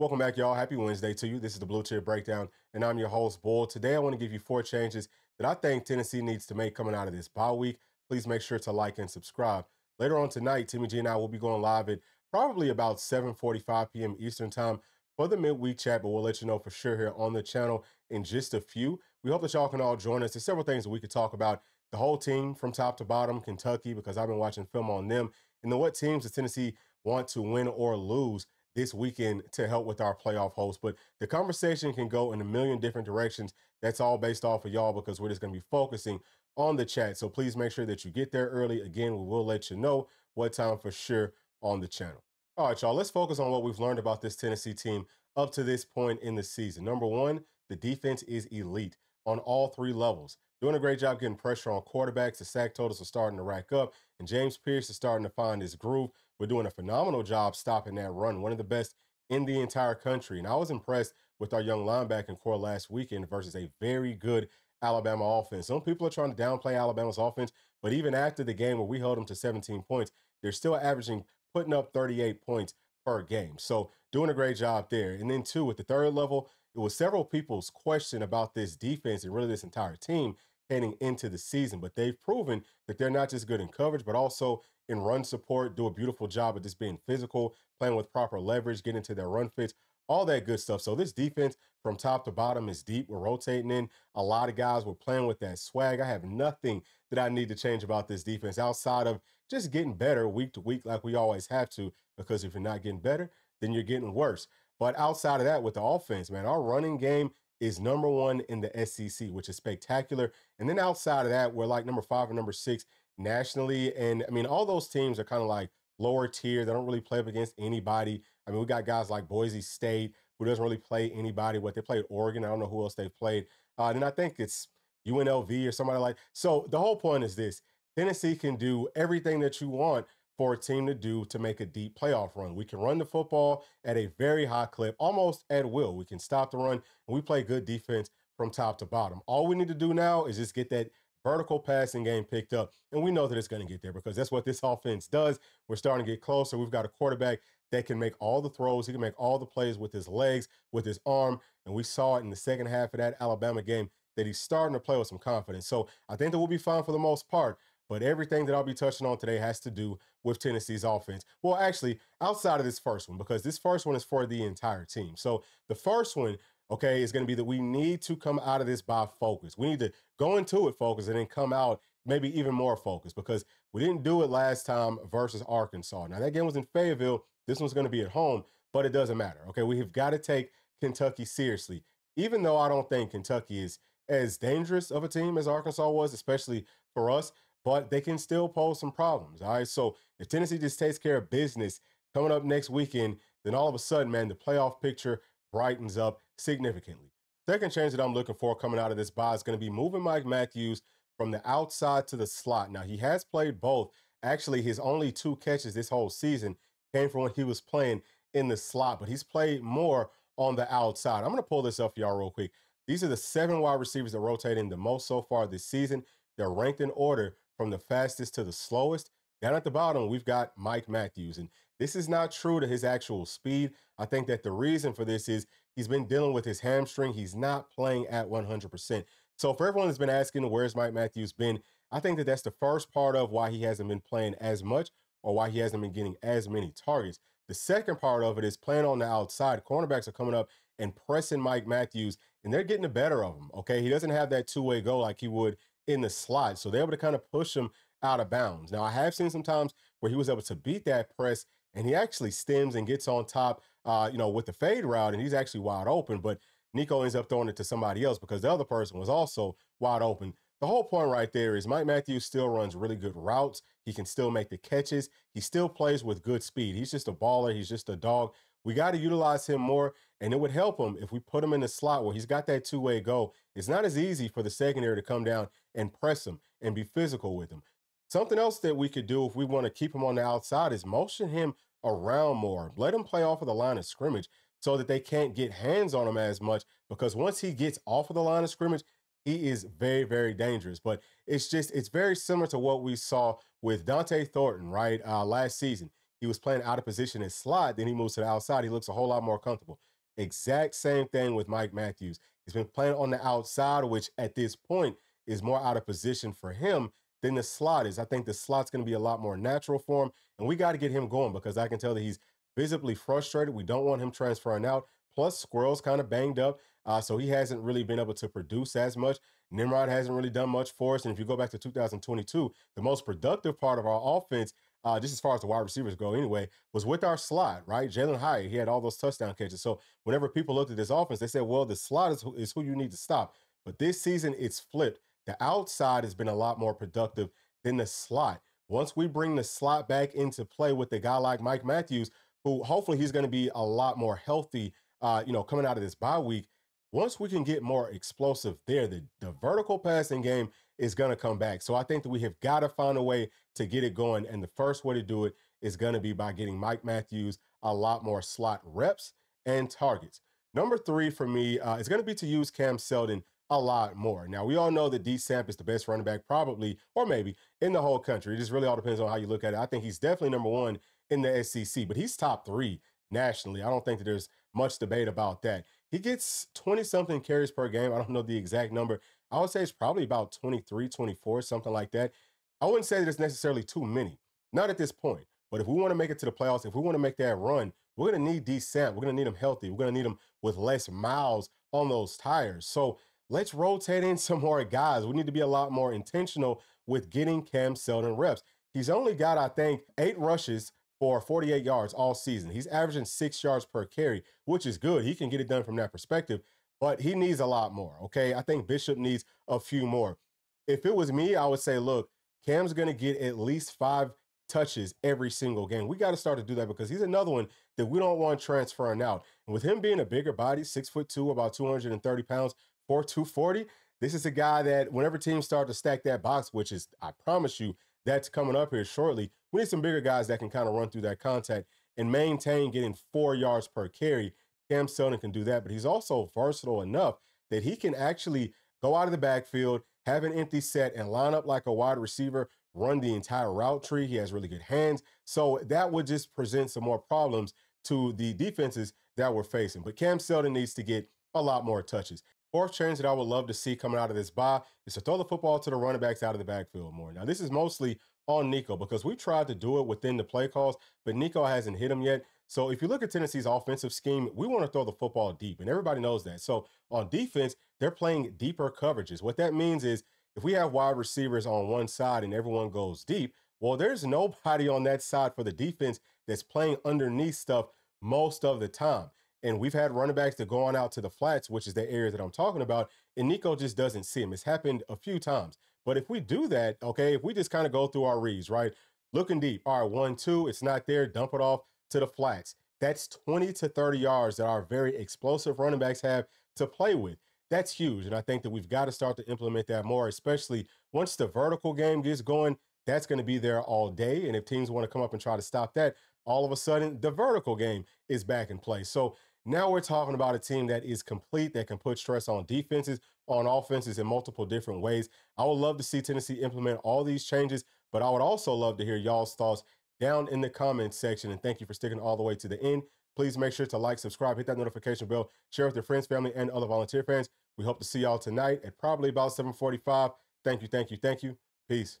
Welcome back, y'all. Happy Wednesday to you. This is the Blue Chip Breakdown, and I'm your host, Bull. Today, I want to give you 4 changes that I think Tennessee needs to make coming out of this bye week. Please make sure to like and subscribe. Later on tonight, Timmy G and I will be going live at probably about 7:45 p.m. Eastern time for the midweek chat, but we'll let you know for sure here on the channel in just a few. We hope that y'all can all join us. There's several things that we could talk about. The whole team from top to bottom, Kentucky, because I've been watching film on them, and then what teams does Tennessee want to win or lose this weekend to help with our playoff hopes. But the conversation can go in a million different directions. That's all based off of y'all because we're just going to be focusing on the chat. So please make sure that you get there early. Again, we will let you know what time for sure on the channel. All right, y'all, let's focus on what we've learned about this Tennessee team up to this point in the season. Number one, the defense is elite on all 3 levels. Doing a great job getting pressure on quarterbacks. The sack totals are starting to rack up, and James Pierce is starting to find his groove. We're doing a phenomenal job stopping that run, one of the best in the entire country. And I was impressed with our young linebacking core last weekend versus a very good Alabama offense. Some people are trying to downplay Alabama's offense, but even after the game where we held them to 17 points, they're still averaging, putting up 38 points per game. So doing a great job there. And then two, at the third level, it was several people's question about this defense and really this entire team heading into the season, but they've proven that they're not just good in coverage, but also in run support, do a beautiful job of just being physical, playing with proper leverage, getting to their run fits, all that good stuff. So this defense from top to bottom is deep. We're rotating in a lot of guys. We're playing with that swag. I have nothing that I need to change about this defense outside of just getting better week to week like we always have to, because if you're not getting better, then you're getting worse. But outside of that, with the offense, man, our running game is #1 in the SEC, which is spectacular. And then outside of that, we're like #5 or #6 nationally. And I mean, all those teams are kind of like lower tier. They don't really play up against anybody. I mean, we got guys like Boise State, who doesn't really play anybody. What, they played Oregon. I don't know who else they played. And I think it's UNLV or somebody like. So the whole point is this: Tennessee can do everything that you want for a team to do to make a deep playoff run. We can run the football at a very high clip, almost at will. We can stop the run, and we play good defense from top to bottom. All we need to do now is just get that vertical passing game picked up, and we know that it's going to get there because that's what this offense does. We're starting to get closer. We've got a quarterback that can make all the throws. He can make all the plays with his legs, with his arm, and we saw it in the second half of that Alabama game that he's starting to play with some confidence. So I think that we'll be fine for the most part. But everything that I'll be touching on today has to do with Tennessee's offense. Well, actually, outside of this first one, because this first one is for the entire team. So the first one, okay, is going to be that we need to come out of this by focus. We need to go into it focused and then come out maybe even more focused, because we didn't do it last time versus Arkansas. Now, that game was in Fayetteville. This one's going to be at home, but it doesn't matter. Okay, we have got to take Kentucky seriously, even though I don't think Kentucky is as dangerous of a team as Arkansas was, especially for us. But they can still pose some problems, all right? So if Tennessee just takes care of business coming up next weekend, then all of a sudden, man, the playoff picture brightens up significantly. Second change that I'm looking for coming out of this bye is going to be moving Mike Matthews from the outside to the slot. Now, he has played both. Actually, his only 2 catches this whole season came from when he was playing in the slot, but he's played more on the outside. I'm going to pull this up for y'all real quick. These are the 7 wide receivers that rotate in the most so far this season. They're ranked in order from the fastest to the slowest. Down at the bottom, we've got Mike Matthews. And this is not true to his actual speed. I think that the reason for this is he's been dealing with his hamstring. He's not playing at 100%. So for everyone that's been asking, where's Mike Matthews been? I think that that's the first part of why he hasn't been playing as much or why he hasn't been getting as many targets. The second part of it is playing on the outside. Cornerbacks are coming up and pressing Mike Matthews, and they're getting the better of him, okay? He doesn't have that two-way go like he would in the slot, so they're able to kind of push him out of bounds. Now, I have seen some times where he was able to beat that press, and he actually stems and gets on top, you know, with the fade route, and he's actually wide open, but Nico ends up throwing it to somebody else because the other person was also wide open. The whole point right there is Mike Matthews still runs really good routes. He can still make the catches. He still plays with good speed. He's just a baller. He's just a dog. We got to utilize him more, and it would help him if we put him in the slot where he's got that two-way go. It's not as easy for the secondary to come down and press him and be physical with him. Something else that we could do if we want to keep him on the outside is motion him around more. Let him play off of the line of scrimmage so that they can't get hands on him as much, because once he gets off of the line of scrimmage, he is very, very dangerous. But it's very similar to what we saw with Dante Thornton, right, last season. he was playing out of position in slot, then he moves to the outside. He looks a whole lot more comfortable. Exact same thing with Mike Matthews. He's been playing on the outside, which at this point is more out of position for him than the slot is. I think the slot's going to be a lot more natural for him, and we got to get him going because I can tell that he's visibly frustrated. We don't want him transferring out. Plus, Squirrel's kind of banged up, so he hasn't really been able to produce as much. Nimrod hasn't really done much for us, and if you go back to 2022, the most productive part of our offense, just as far as the wide receivers go anyway, was with our slot, right? Jalen Hyatt, he had all those touchdown catches. So whenever people looked at this offense, they said, well, the slot is who you need to stop. But this season, it's flipped. The outside has been a lot more productive than the slot. Once we bring the slot back into play with a guy like Mike Matthews, who hopefully he's going to be a lot more healthy, coming out of this bye week, once we can get more explosive there, the vertical passing game is going to come back. So I think that we have got to find a way to get it going. And the first way to do it is going to be by getting Mike Matthews a lot more slot reps and targets. Number three for me is going to be to use Cam Seldon a lot more. Now, we all know that D-Samp is the best running back probably, or maybe, in the whole country. It just really all depends on how you look at it. I think he's definitely number one in the SEC, but he's top three nationally. I don't think that there's much debate about that. He gets 20-something carries per game. I don't know the exact number. I would say it's probably about 23, 24, something like that. I wouldn't say that it's necessarily too many, not at this point. But if we want to make it to the playoffs, if we want to make that run, we're going to need D-Samp. We're going to need him healthy. We're going to need him with less miles on those tires. So let's rotate in some more guys. We need to be a lot more intentional with getting Cam Seldon reps. He's only got, I think, 8 rushes for 48 yards all season. He's averaging 6 yards per carry, which is good. He can get it done from that perspective, but he needs a lot more, okay? I think Bishop needs a few more. If it was me, I would say, look, Cam's going to get at least 5 touches every single game. We got to start to do that because he's another one that we don't want transferring out. And with him being a bigger body, 6'2", about 230 pounds, 4'2", 240, this is a guy that whenever teams start to stack that box, which is, I promise you, that's coming up here shortly, we need some bigger guys that can kind of run through that contact and maintain getting 4 yards per carry. Cam Seldon can do that, but he's also versatile enough that he can actually go out of the backfield, have an empty set, and line up like a wide receiver, run the entire route tree. He has really good hands. So that would just present some more problems to the defenses that we're facing. But Cam Seldon needs to get a lot more touches. Fourth change that I would love to see coming out of this bye is to throw the football to the running backs out of the backfield more. Now, this is mostly on Nico because we tried to do it within the play calls, but Nico hasn't hit him yet. So if you look at Tennessee's offensive scheme, we want to throw the football deep, and everybody knows that. So on defense, they're playing deeper coverages. What that means is if we have wide receivers on one side and everyone goes deep, well, there's nobody on that side for the defense that's playing underneath stuff most of the time. And we've had running backs that go on out to the flats, which is the area that I'm talking about, and Nico just doesn't see him. It's happened a few times. But if we do that, okay, if we just kind of go through our reads, right, looking deep, all right, 1, 2, it's not there, dump it off to the flats. That's 20 to 30 yards that our very explosive running backs have to play with. That's huge, and I think that we've got to start to implement that more, especially once the vertical game gets going. That's going to be there all day, and if teams want to come up and try to stop that, all of a sudden the vertical game is back in play. So now we're talking about a team that is complete, that can put stress on defenses, on offenses in multiple different ways. I would love to see Tennessee implement all these changes, but I would also love to hear y'all's thoughts down in the comments section. And thank you for sticking all the way to the end. Please make sure to like, subscribe, hit that notification bell, share with your friends, family, and other volunteer fans. We hope to see y'all tonight at probably about 7:45. Thank you, thank you, thank you. Peace.